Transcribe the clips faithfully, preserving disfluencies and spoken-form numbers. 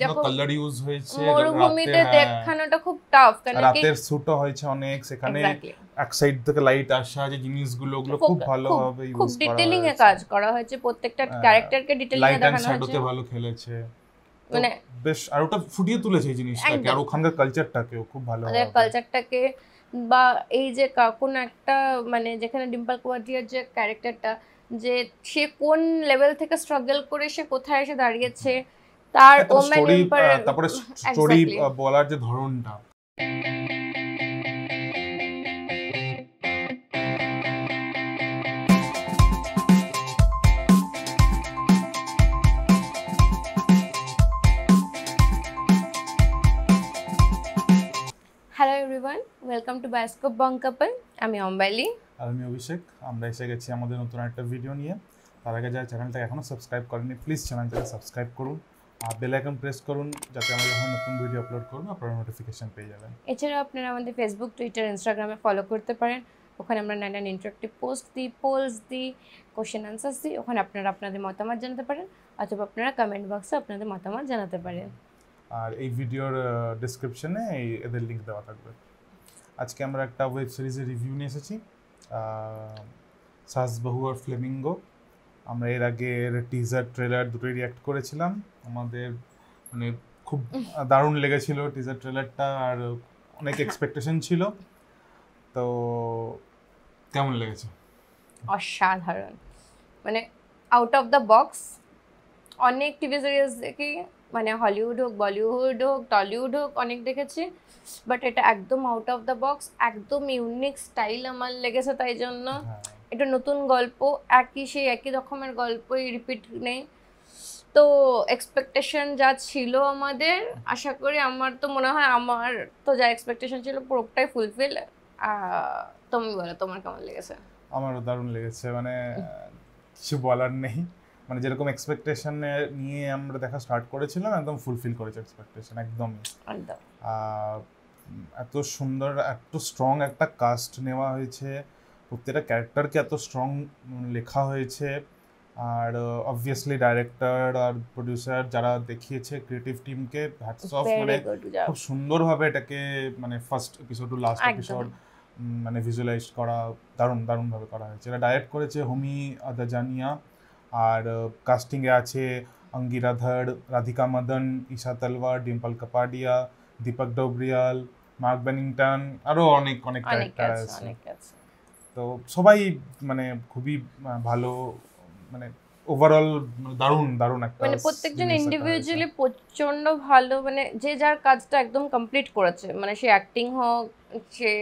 Colour use হয়েছে মরুভূমিতে দেখানোটা খুব টাফ কারণ রাতের শুট হয়েছে অনেক সেখানে এক সাইড থেকে লাইট আসা যে জিনিসগুলো গুলো খুব ভালো হবে ইউজ করা খুব ডিটেইলিং এ কাজ করা হয়েছে প্রত্যেকটা ক্যারেক্টারকে ডিটেইলিং এ দেখানো হয়েছে লাইট শটতে ভালো খেলেছে মানে বেশ আর ওটা ফুটিয়ে তুলেছে এই জিনিসটাকে আর ওখানকার কালচারটাকেও খুব ভালো আর কালচারটাকে বা এই যে কোন একটা মানে যেখানে ডিম্পল কোয়াডিয়ার যে ক্যারেক্টারটা যে সে কোন লেভেল থেকে স্ট্রাগল করে সে কোথায় এসে দাঁড়িয়েছে তার ওমেন তারপরে স্টোরি বলার যে ধরনটা Hello everyone, welcome to Bioscope Bong Couple. I'm Yombali. I'm Yubhishek. I'm Dhaishik. I'm going to show you a video. If you haven't subscribed to our channel, please subscribe to our channel. Press the bell icon so that you can upload a new video and notification page. If you follow Facebook, Twitter, Instagram, you can follow our interactive posts, polls, question answers. You can follow our channel and you can follow our comment box. আর এই ভিডিওর ডেসক্রিপশনে এদের link দেওয়া থাকবে আজকে আমরা একটা web সিরিজের রিভিউ নিয়ে এসেছি সাস বহু আর ফ্লেমিঙ্গো আমরা এর আগে টিজার ট্রেলার দুটোই রিঅ্যাক্ট করেছিলাম আমাদের মানে খুব দারুণ লেগেছিল টিজার ট্রেলারটা আর অনেক এক্সপেকটেশন ছিল তো কেমন লেগেছে অসাধারণ মানে আউট অফ দ্য বক্স অনেক টিভি সিরিজ দেখি মানে হলিউড হোক বলিউড হোক টলিউড হোক অনেক দেখেছি বাট এটা একদম আউট অফ দ্য বক্স একদম ইউনিক স্টাইল আমার লেগেছে তাই জন্য এটা নতুন গল্প একই সেই একই রকমের গল্পই রিপিট নেই তো এক্সপেকটেশন যা ছিল আমাদের আশা করি আমার তো মনে হয় আমার তো যা এক্সপেকটেশন ছিল পুরোটাই ফুলফিল তুমি বলো তোমার কেমন লেগেছে আমারও দারুণ লেগেছে মানে কিছু বলার নেই মানে যেরকম এক্সপেকটেশন নিয়ে আমরা দেখা স্টার্ট করেছিলাম একদম ফুলফিল করেছে এক্সপেকটেশন একদমই এত সুন্দর এত স্ট্রং একটা কাস্ট নেওয়া হয়েছে প্রত্যেকটা ক্যারেক্টারকে এত স্ট্রং লেখা হয়েছে আর অবভিয়াসলি ডাইরেক্টর আর প্রোডিউসার যারা দেখিয়েছে ক্রিয়েটিভ টিমকে হ্যাটস অফ মানে খুব সুন্দরভাবে এটাকে মানে first episode to last episode মানে ভিজুয়ালাইজ করা দারুণ দারুণভাবে করা হয়েছে এটা ডাইরেক্ট করেছে হোমি আদাজানিয়া আর কাস্টিংয়ে আছে অঙ্গিরা ধর রাধিকা মদন ঈশা তলওয়ার ডিম্পল কাপাডিয়া দীপক ডোবরিয়াল মার্ক বেনিংটন আরও অনেক অনেক ক্যারেক্টার আছে তো সবাই মানে খুবই ভালো মানে ওভারঅল দারুণ দারুণ একটা মানে প্রত্যেকজন ইন্ডিভিজুয়ালি প্রচণ্ড ভালো মানে যে যার কাজটা একদম কমপ্লিট করেছে মানে সে অ্যাক্টিং হোক সে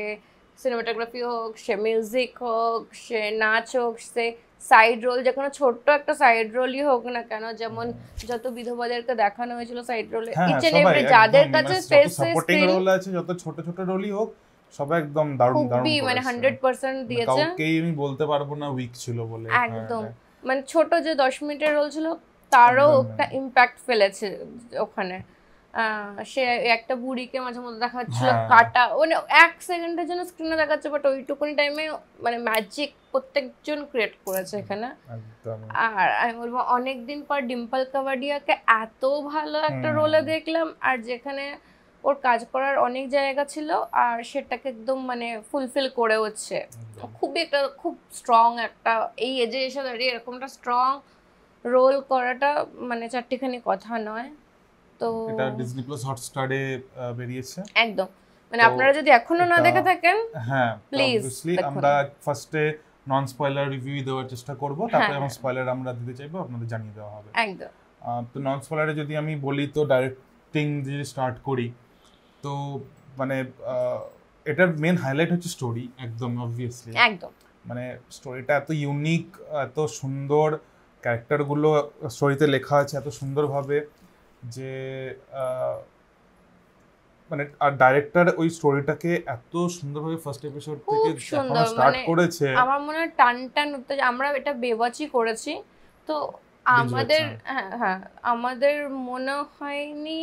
সিনেমাটোগ্রাফি হোক সে মিউজিক হোক সে নাচ হোক সে সাইড রোল যে কোনো ছোট্ট একটা সাইড রোলই হোক না কেন যেমন যত বিধবাদেরকে দেখানো হয়েছিল সাইড রোলে ইচ এন্ড এভরি যাদের কাছে স্পেস সাপোর্টিং রোল আছে যত ছোট ছোট রোলই হোক সবাই একদম দারুণ দারুণ মানে একশো পার্সেন্ট দিয়েছে ওকে আমি বলতে পারবো না উইক ছিল বলে একদম মানে ছোট যে দশ মিনিটের রোল ছিল তারও একটা ইমপ্যাক্ট ফেলেছে ওখানে সে একটা বুড়িকে মাঝে মধ্যে দেখাচ্ছিল কাটা মানে এক সেকেন্ডের জন্য স্ক্রিনে দেখাচ্ছে বাট ওইটুকুনি টাইমে মানে ম্যাজিক প্রত্যেকজন ক্রিয়েট করেছে এখানে আর আমি বলবো অনেকদিন পর ডিম্পল কাভাডিয়াকে এত ভালো একটা রোলে দেখলাম আর যেখানে ওর কাজ করার অনেক জায়গা ছিল আর সেটাকে একদম মানে ফুলফিল করে হচ্ছে খুবই একটা খুব স্ট্রং একটা এই এজে এসে দাঁড়িয়ে এরকমটা স্ট্রং রোল করাটা মানে চারটিখানি কথা নয় তো এটা ডিজনি প্লাস হটস্টারে বেরিয়েছে একদম মানে আপনারা যদি এখনো না দেখে থাকেন হ্যাঁ প্লিজ অবভিয়াসলি আমরা ফারস্টে নন স্পয়লার রিভিউ দেওয়ার চেষ্টা করব তারপরে আমরা স্পয়লার আমরা দিতে চাইবো আপনাদের জানিয়ে দেওয়া হবে একদম তো নন স্পয়লারে যদি আমি বলি তো ডাইরেক্টিং দিয়ে স্টার্ট করি তো মানে এটার মেইন হাইলাইট হচ্ছে স্টোরি একদম অবভিয়াসলি একদম মানে স্টোরিটা এত ইউনিক এত সুন্দর ক্যারেক্টারগুলো স্টোরিতে লেখা আছে এত সুন্দরভাবে যে মানে আর ডাইরেক্টর ওই স্টোরিটাকে এত সুন্দরভাবে ফার্স্ট এপিসোড থেকে যখন স্টার্ট করেছে আমার মনে হয় টান টান উঠতে আমরা এটা বেওয়াচই করেছি তো আমাদের হ্যাঁ আমাদের মনে হয়নি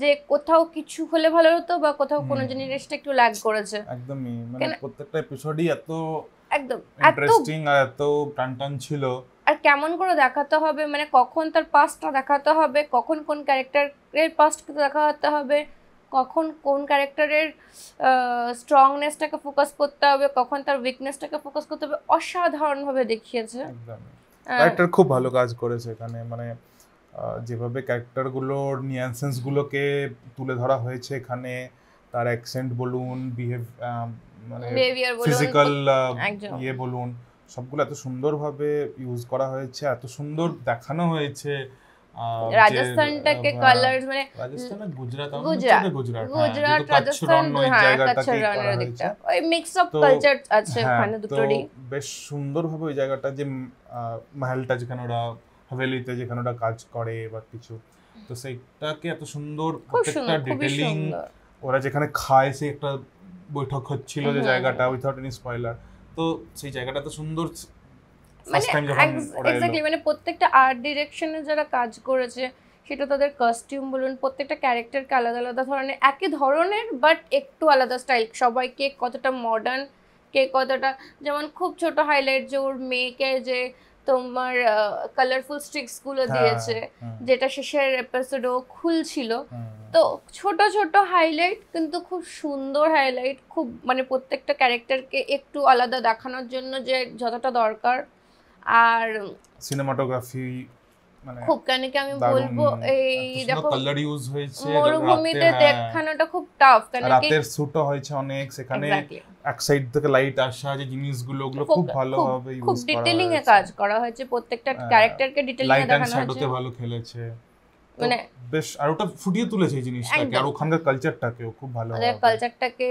যে কোথাও কিছু হলে ভালো হতো বা কোথাও কোনো জিনিসটা একটু ল্যাগ করেছে একদমই মানে প্রত্যেকটা এপিসোডই এত একদম ইন্টারেস্টিং আর এত টান টান ছিল আর কেমন করে দেখাতে হবে মানে কখন তার পাস্টটা দেখাতে হবে কখন কোন ক্যারেক্টারের পাস্টকে দেখাতে হবে কখন কোন ক্যারেক্টারের স্ট্রংনেসটাকে ফোকাস করতে হবে কখন তার উইকনেসটাকে ফোকাস করতে হবে অসাধারণভাবে দেখিয়েছে একদম ক্যারেক্টার খুব ভালো কাজ করেছে এখানে মানে যেভাবে ক্যারেক্টারগুলোর নিয়ান্সেন্সগুলোকে তুলে ধরা হয়েছে এখানে তার অ্যাকসেন্ট বলুন বিহেভ মানে ফিজিক্যাল ইয়ে বলুন সবগুলো এত সুন্দরভাবে ইউজ করা হয়েছে এত সুন্দর দেখানো হয়েছে রাজস্থানটাকে কালারস মানে রাজস্থান আর গুজরাট আমাদের গুজরাট গুজরাট রাজস্থান ওই জায়গাটাকে ওই মিক্স আপ কালচার আছে ওখানে দুটোরই বেশ সুন্দরভাবে ওই জায়গাটা যে মহলটা যেখানে ওরা হাভেলিতে যেখানে ওরা কাজ করে বা কিছু তো সেইটাকে এত সুন্দর প্রত্যেকটা ডিটেইলিং ওরা যেখানে খায় সে একটা বৈঠক হচ্ছিল যে জায়গাটা উইদাউট এনি স্পয়লার তো সেই জায়গাটা তো সুন্দর ফার্স্ট টাইম যখন এক্স্যাক্টলি মানে প্রত্যেকটা আর্ট ডিরেকশনে যারা কাজ করেছে সেটা তাদের কস্টিউম বলুন প্রত্যেকটা ক্যারেক্টারকে আলাদা আলাদা ধরনের একই ধরনের বাট একটু আলাদা স্টাইল সবাইকে কতটা মডার্ন কে কতটা যেমন খুব ছোট হাইলাইট যে ওর মেয়েকে যে তোমার কালারফুল স্টিক্সগুলো দিয়েছে যেটা শেষের এপিসোডও খুলছিল তো ছোট ছোট হাইলাইট কিন্তু খুব সুন্দর হাইলাইট খুব মানে প্রত্যেকটা ক্যারেক্টারকে একটু আলাদা দেখানোর জন্য যে যতটা দরকার আর সিনেমাটোগ্রাফি মানে খুব কানে কি আমি বলবো এই দেখো কালার ইউজ হয়েছে মরুভূমিতে দেখানোটা খুব টাফ কারণ রাতের শুট হয়েছে অনেক সেখানে এক সাইড থেকে লাইট আসা যে জিনিসগুলো ওগুলো খুব ভালোভাবে ইউজ করা খুব ডিটেইলিং এ কাজ করা হয়েছে প্রত্যেকটা ক্যারেক্টারকে ডিটেইলিং এ দেখানো হয়েছে লাইট এন্ড শ্যাডোতে ভালো খেলেছে মানে বেশ আর ওটা ফুটিয়ে তুলেছে জিনিসটাকে আর ওখানকার কালচারটাকেও খুব ভালো আর কালচারটাকে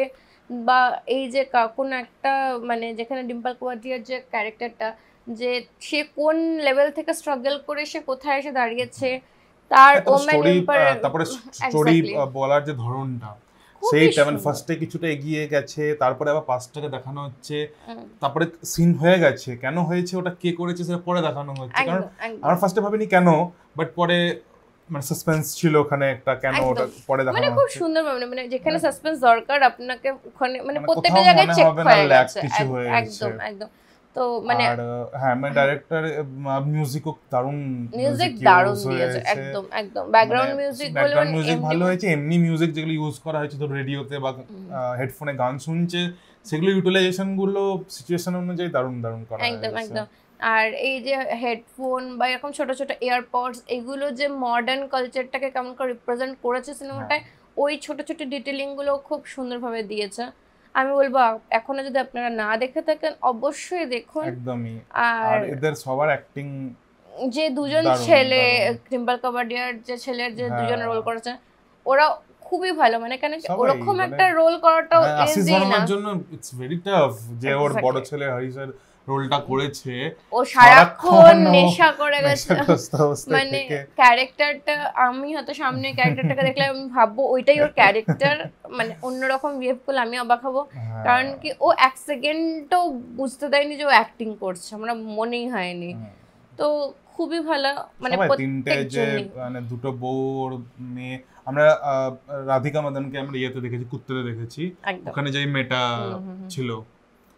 বা এই যে কোন একটা মানে যেখানে ডিম্পল কোয়াডিয়ার যে ক্যারেক্টারটা যে সে কোন লেভেল থেকে স্ট্রাগল করে সে কোথায় এসে দাঁড়িয়েছে তার ওমেন এম্পায়ার তারপরে স্টোরি বলার যে ধরনটা সেই সেভেন ফার্স্টে কিছুটা এগিয়ে গেছে তারপরে আবার পাঁচটাকে দেখানো হচ্ছে তারপরে সিন হয়ে গেছে কেন হয়েছে ওটা কে করেছে সেটা পরে দেখানো হচ্ছে কারণ আমরা ফার্স্টে ভাবিনি কেন বাট পরে মানে সাসপেন্স ছিল ওখানে একটা কেন ওটা পরে দেখানো মানে খুব সুন্দর মানে মানে যেখানে সাসপেন্স দরকার আপনাকে ওখানে মানে প্রত্যেকটা জায়গায় চেক হয়ে গেছে একদম একদম তো মানে হ্যাঁ মানে ডাইরেক্টর মিউজিকও দারুণ মিউজিক দারুণ দিয়েছে একদম একদম ব্যাকগ্রাউন্ড মিউজিক বলে মিউজিক ভালো হয়েছে এমনি মিউজিক যেগুলো ইউজ করা হয়েছে তো রেডিওতে বা হেডফোনে গান শুনছে সেগুলো ইউটিলাইজেশন গুলো সিচুয়েশন অনুযায়ী দারুণ দারুণ করা হয়েছে একদম একদম আর এই যে হেডফোন বা এরকম ছোট ছোট ইয়ারপডস এগুলো যে মডার্ন কালচারটাকে কেমন করে রিপ্রেজেন্ট করেছে সিনেমাটায় ওই ছোট ছোট ডিটেইলিং গুলো খুব সুন্দরভাবে দিয়েছে আমি বলবো এখনো যদি আপনারা না দেখে থাকেন অবশ্যই দেখুন একদমই আর এদের সবার অ্যাক্টিং যে দুজন ছেলে ক্রিম্বল কাভাডিয়ার যে ছেলের যে দুজন রোল করেছে ওরা খুবই ভালো মানে কেন এরকম একটা রোল করাটা ইজি না আমার জন্য इट्स ভেরি টাফ যে ওর বড় ছেলে হরিশের রোলটা করেছে ও সারাক্ষণ নেশা করে গেছে মানে ক্যারেক্টারটা আমি হয়তো সামনে ক্যারেক্টারটাকে দেখলে আমি ভাববো ওইটাই ওর ক্যারেক্টার মানে অন্যরকম বিহেভ করলে আমি অবাক হব কারণ কি ও এক সেকেন্ডও বুঝতে দেয়নি যে ও অ্যাক্টিং করছে আমরা মনেই হয়নি তো খুবই ভালো মানে তিনটে যে মানে দুটো বোর মেয়ে আমরা রাধিকা মদনকে আমরা ইয়েতে দেখেছি কুত্তেতে দেখেছি ওখানে যে মেয়েটা ছিল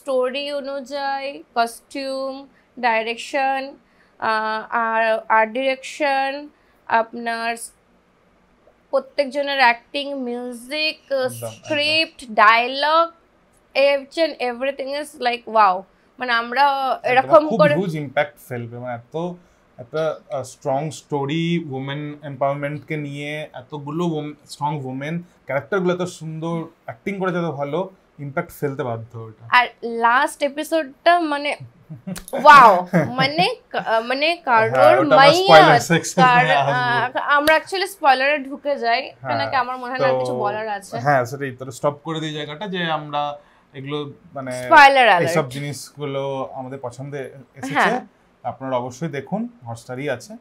স্টোরি অনুযায়ী কস্টিউম ডাইরেকশন আর আর্ট ডিরেকশন আপনার প্রত্যেকজনের অ্যাক্টিং মিউজিক স্ক্রিপ্ট ডায়লগ এভচ and everything is like wow মানে আমরা এরকম করে খুব ইমপ্যাক্ট ফেলবে মানে এত একটা স্ট্রং স্টোরি ওমেন এমপাওয়ারমেন্টকে নিয়ে এতগুলো স্ট্রং ওমেন ক্যারেক্টারগুলো এত সুন্দর অ্যাক্টিং করে যত ভালো ইমপ্যাক্ট ফেলতে বাধ্য ওটা আর লাস্ট এপিসোডটা মানে ওয়াও মানে মানে কারোর মাইয়া আমরা অ্যাকচুয়ালি স্পয়লারে ঢুকে যাই কারণ কি আমার মনে হয় না কিছু বলার আছে হ্যাঁ সেটাই তো স্টপ করে দেই জায়গাটা যে আমরা এগুলো মানে স্পয়লার অ্যালার্ট এই সব জিনিসগুলো আমাদের পছন্দে এসেছে আপনারা অবশ্যই দেখুন হটস্টারই আছে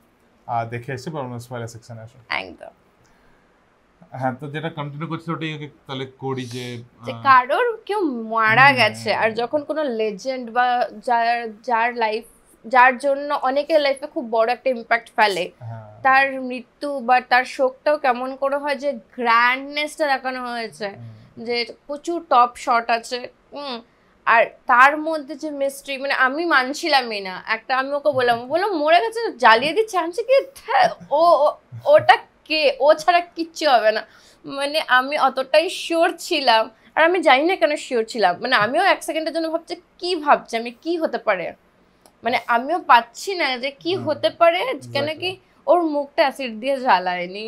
দেখে এসে পারফরম্যান্স ফাইল সেকশনে আসো একদম। হ্যাঁ, তো যেটা কন্টিনিউ করছিস ওটাই তাহলে কোডি যে যে কারোর কেউ মারা গেছে আর যখন কোনো লেজেন্ড বা যার যার লাইফ যার জন্য অনেকের লাইফে খুব বড় একটা ইম্প্যাক্ট ফেলে তার মৃত্যু বা তার শোকটাও কেমন করে হয় যে গ্র্যান্ডনেসটা দেখানো হয়েছে, যে প্রচুর টপ শট আছে। হুম, আর তার মধ্যে যে মিস্ট্রি, মানে আমি মানছিলামই না। একটা আমি ওকে বললাম বললাম মরে গেছে জ্বালিয়ে দিচ্ছে, আমি কি ও ওটা কে, ও ছাড়া কিচ্ছু হবে না। মানে আমি অতটাই শিওর ছিলাম, আর আমি জানি না কেন শিওর ছিলাম। মানে আমিও এক সেকেন্ডের জন্য ভাবছি কি ভাবছি আমি কি হতে পারে, মানে আমিও পাচ্ছি না যে কি হতে পারে। কেন কি ওর মুখটা অ্যাসিড দিয়ে জ্বালায়নি,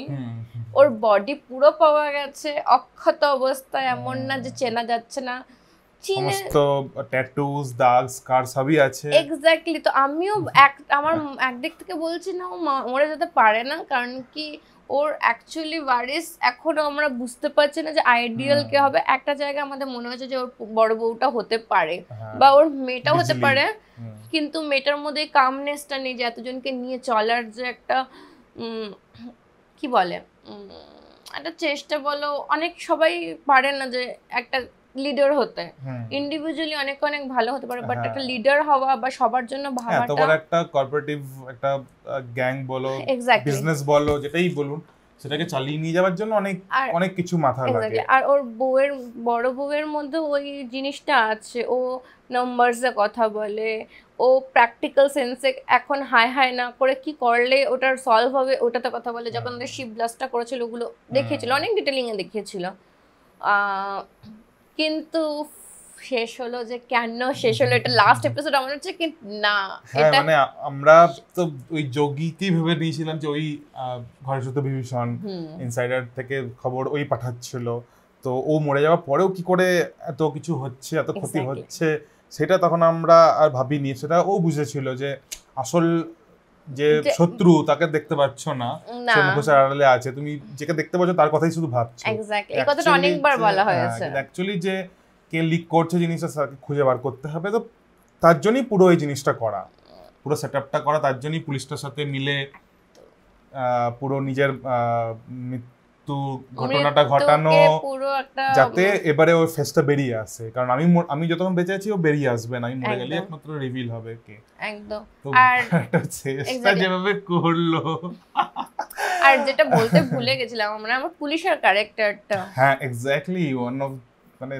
ওর বডি পুরো পাওয়া গেছে অক্ষত অবস্থায়, এমন না যে চেনা যাচ্ছে না, কারণ কি ওর অ্যাকচুয়ালি ওয়ারিস এখনো আমরা বুঝতে পারছি না যে আইডিয়াল কে হবে। একটা জায়গা আমাদের মনে হচ্ছে যে ওর বড় বউটা হতে পারে বা ওর মেয়েটা হতে পারে, কিন্তু মেয়েটার মধ্যে কামনেসটা নেই যে এতজনকে নিয়ে চলার যে একটা কি বলে একটা চেষ্টা বলো। অনেক সবাই পারে না যে একটা লিডার হতে, ইন্ডিভিজুয়ালি অনেক অনেক ভালো হতে পারে, বাট একটা লিডার হওয়া বা সবার জন্য ভাবাটা এত বড় একটা কর্পোরেটিভ একটা গ্যাং বলো বিজনেস বলো যেটাই বলুন সেটাকে চালিয়ে নিয়ে যাওয়ার জন্য অনেক অনেক কিছু মাথা লাগে। আর ওর বউয়ের বড় বউয়ের মধ্যে ওই জিনিসটা আছে, ও নাম্বারসে কথা বলে, ও প্র্যাকটিক্যাল সেন্সে এখন হাই হাই না করে কি করলে ওটার সলভ হবে ওটাতে কথা বলে। যখন ওদের শিপ ব্লাস্টটা করেছিল ওগুলো দেখিয়েছিল, অনেক ডিটেলিংয়ে দেখিয়েছিল, কিন্তু শেষ হলো যে কেন শেষ হলো এটা লাস্ট এপিসোড আমার হচ্ছে কি না। এটা মানে আমরা তো ওই যোগীতি ভেবে নিয়েছিলাম যে ওই ঘরসুত বিভীষণ ইনসাইডার থেকে খবর ওই পাঠাচ্ছিল, তো ও মরে যাওয়ার পরেও কি করে এত কিছু হচ্ছে এত ক্ষতি হচ্ছে সেটা তখন আমরা আর ভাবিনি। সেটা ও বুঝেছিল যে আসল যে শত্রু তাকে দেখতে পাচ্ছ না, সে মুখোশের আড়ালে আছে, তুমি যাকে দেখতে পাচ্ছ তার কথাই শুধু ভাবছো। এক্স্যাক্টলি, এই কথাটা অনেকবার বলা হয়েছে। অ্যাকচুয়ালি যে কে লিক করছে জিনিসটা খুঁজে বার করতে হবে, তো তার জন্যই পুরো এই জিনিসটা করা, পুরো সেটআপটা করা, তার জন্যই পুলিশটার সাথে মিলে পুরো নিজের মৃত্যু ঘটনাটা ঘটানো যাতে এবারে ওই ফেসটা বেরিয়ে আসে। কারণ আমি আমি যতক্ষণ বেঁচে আছি ও বেরিয়ে আসবে না, আমি মরে গেলে একমাত্র রিভিল হবে কে। একদম, আর এটা যেভাবে করলো আর যেটা বলতে ভুলে গেছিলাম আমরা আমার পুলিশের ক্যারেক্টারটা, হ্যাঁ এক্স্যাক্টলি, ওয়ান অফ মানে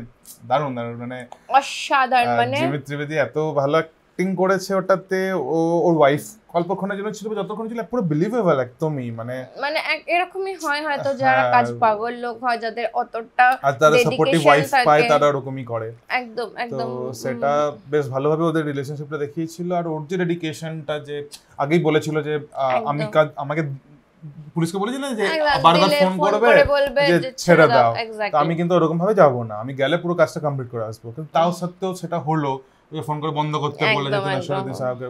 দারুণ দারুণ মানে অসাধারণ। মানে জিমিত ত্রিবেদী এত ভালো অ্যাক্টিং করেছে ওটাতে। ও ওর ওয়াইফ অল্পক্ষণের জন্য ছিল, যতক্ষণ ছিল পুরো বিলিভেবল একদমই। মানে মানে এরকমই হয় হয়তো যারা কাজ পাগল লোক হয়, যাদের অতটা সাপোর্টিভ ওয়াইফ পায় তারা এরকমই করে। একদম একদম, তো সেটা বেশ ভালোভাবে ওদের রিলেশনশিপটা দেখিয়েছিল। আর ওর যে ডেডিকেশনটা, যে আগেই বলেছিল যে আমি কাজ আমাকে পুলিশকে বলেছিল যে বারবার ফোন করবে যে ছেড়ে দাও, আমি কিন্তু ওরকম ভাবে যাবো না, আমি গেলে পুরো কাজটা কমপ্লিট করে আসবো, কিন্তু তাও সত্ত্বেও সেটা হলো ফোন করে বন্ধ করতে বলে যেত না সরদিন সাহেবকে।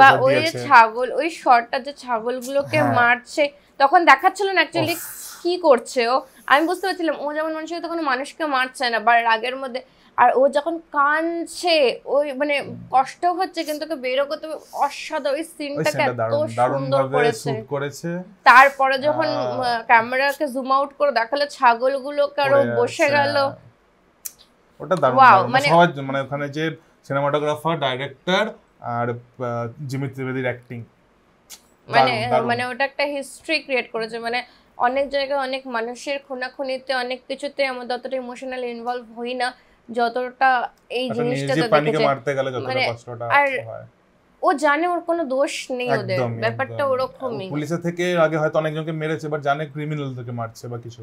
বা ওই ছাগল, ওই শটটা যে ছাগলগুলোকে মারছে তখন দেখাচ্ছিল না অ্যাকচুয়ালি কি করছে ও, আমি বুঝতে পারছিলাম ও যেমন মানুষের সাথে কোনো মানুষকে মারছে না বা রাগের মধ্যে। আর ও যখন কাঁদছে ওই মানে কষ্ট হচ্ছে কিন্তু ওকে বেরো করতে অসাধারণ, ওই সিনটাকে এত সুন্দর করেছে। তারপরে যখন ক্যামেরাকে জুম আউট করে দেখালো ছাগলগুলো কারো বসে গেল, ওটা দারুণ। মানে সহজ মানে ওখানে যে সিনেমাটোগ্রাফার, ডাইরেক্টর আর জিমিত ত্রিবেদীর অ্যাক্টিং মানে মানে ওটা একটা হিস্ট্রি ক্রিয়েট করেছে। মানে অনেক জায়গায় অনেক মানুষের খুনাখুনিতে অনেক কিছুতে আমরা যতটা ইমোশনালি ইনভলভ হই না যতটা এই জিনিসটাতে দেখেছে। আর ও জানে ওর কোনো দোষ নেই, ওদের ব্যাপারটা ওরকমই। পুলিশের থেকে আগে হয়তো অনেকজনকে মেরেছে বাট জানে ক্রিমিনালদেরকে মারছে বা কিছু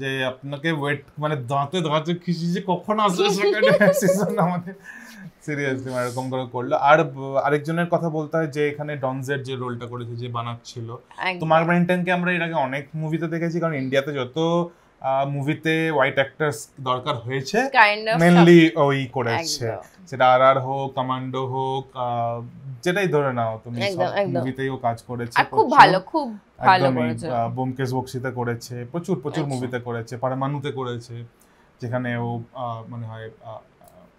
যে আপনাকে ওয়েট মানে দাঁতে দাঁতে খিচি যে কখন আসবে সেকেন্ড সিজন আমাদের সিরিয়াসলি এরকম করে করলো। আর আরেকজনের কথা বলতে হয় যে এখানে ডনজের যে রোলটা করেছে যে বানাচ্ছিল, তো মার্ক ব্যান্টনকে আমরা এর আগে অনেক মুভিতে দেখেছি, কারণ ইন্ডিয়াতে যত মুভিতে হোয়াইট অ্যাক্টরস দরকার হয়েছে মেইনলি ওই করেছে, সেটা আর আর হোক কমান্ডো হোক যেটাই ধরে নাও তুমি মুভিতেই ও কাজ করেছে, খুব ভালো খুব ভালো করেছে। বোমকেশ বক্সিতে করেছে, প্রচুর প্রচুর মুভিতে করেছে, পরমাণুতে করেছে যেখানে ও মনে হয়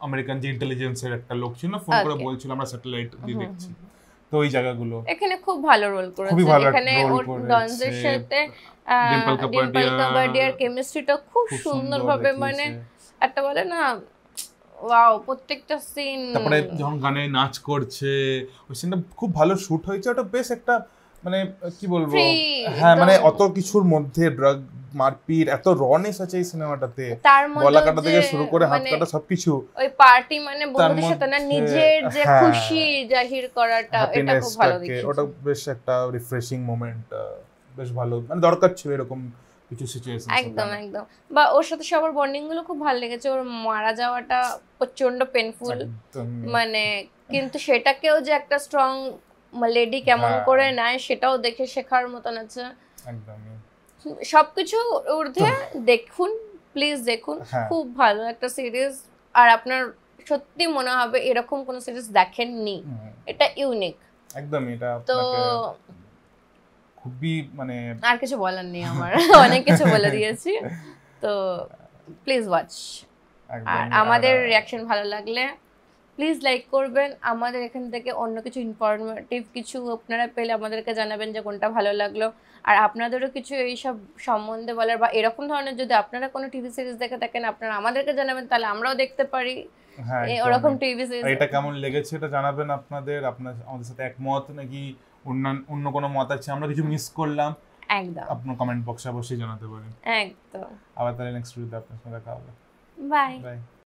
আমেরিকান যে ইন্টেলিজেন্সের একটা লোক ছিল ফোন করে বলছিল আমরা স্যাটেলাইট দিয়ে দেখছি, তো ওই জায়গাগুলো এখানে খুব ভালো রোল করেছে। এখানে ওর ডনজের সাথে ডিম্পল কাপাডিয়ার কেমিস্ট্রিটা খুব সুন্দরভাবে মানে একটা বলে না ওয়াও প্রত্যেকটা সিন, তারপরে যখন গানে নাচ করছে ওই সিনটা খুব ভালো শুট হয়েছে, ওটা বেশ একটা মানে কি বলবো হ্যাঁ মানে অত কিছুর মধ্যে ড্রাগ মারপিট এত রনেস আছে এই সিনেমাটাতে, গলা কাটা থেকে শুরু করে হাত কাটা সবকিছু ওই পার্টি মানে বন্ধুদের সাথে না নিজের যে খুশি জাহির করাটা এটা খুব ভালো দেখি, ওটা বেশ একটা রিফ্রেশিং মোমেন্ট, বেশ ভালো মানে দরকার ছিল এরকম কিছু সিচুয়েশন একদম একদম। বা ওর সাথে সবার বন্ডিং গুলো খুব ভালো লেগেছে, ওর মারা যাওয়াটা প্রচন্ড পেইনফুল মানে কিন্তু সেটাকেও যে একটা স্ট্রং মালেডি কেমন করে নেয় সেটাও দেখে শেখার মতন আছে একদম। সবকিছু ঊর্ধ্বে দেখুন প্লিজ দেখুন, খুব ভালো একটা সিরিজ, আর আপনার সত্যি মনে হবে এরকম কোন সিরিজ দেখেননি, এটা ইউনিক একদম, এটা আপনাকে খুবই মানে আর কিছু বলার নেই আমার, অনেক কিছু বলে দিয়েছি, তো প্লিজ ওয়াচ। আর আমাদের রিঅ্যাকশন ভালো লাগলে প্লিজ লাইক করবেন, আমাদের এখান থেকে অন্য কিছু ইনফরমেটিভ কিছু আপনারা পেলে আমাদেরকে জানাবেন যে কোনটা ভালো লাগলো, আর আপনাদেরও কিছু এইসব সম্বন্ধে বলার বা এরকম ধরনের যদি আপনারা কোনো টিভি সিরিজ দেখে থাকেন আপনারা আমাদেরকে জানাবেন, তাহলে আমরাও দেখতে পারি এরকম টিভি সিরিজ। এটা কেমন লেগেছে এটা জানাবেন, আপনাদের আপনার আমাদের সাথে একমত নাকি অন্য অন্য কোনো মত আছে আমরা কিছু মিস করলাম একদম আপনার কমেন্ট বক্সে অবশ্যই জানাতে পারেন একদম। আবার তাহলে নেক্সট ভিডিওতে আপনার সাথে দেখা হবে, বাই বাই।